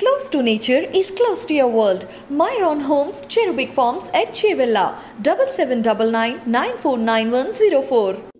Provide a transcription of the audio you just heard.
Close to nature is close to your world. Myron Homes, Cherubic Farms at Chevella, 7799 949104.